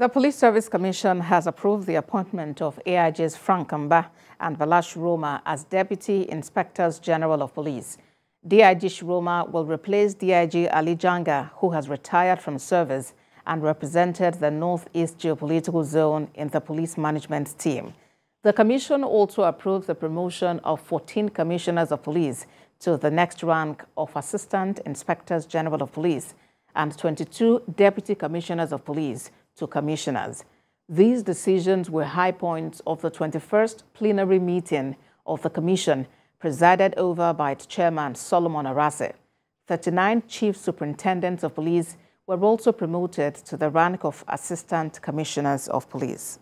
The Police Service Commission has approved the appointment of AIGs Frank Mba and Bala Ciroma as Deputy Inspectors General of Police. DIG Ciroma will replace DIG Ali Janga, who has retired from service and represented the Northeast Geopolitical Zone in the police management team. The commission also approved the promotion of 14 commissioners of police to the next rank of Assistant Inspectors General of Police and 22 Deputy Commissioners of Police to commissioners. These decisions were high points of the 21st plenary meeting of the Commission, presided over by its chairman, Solomon Arase. 39 chief superintendents of police were also promoted to the rank of assistant commissioners of police.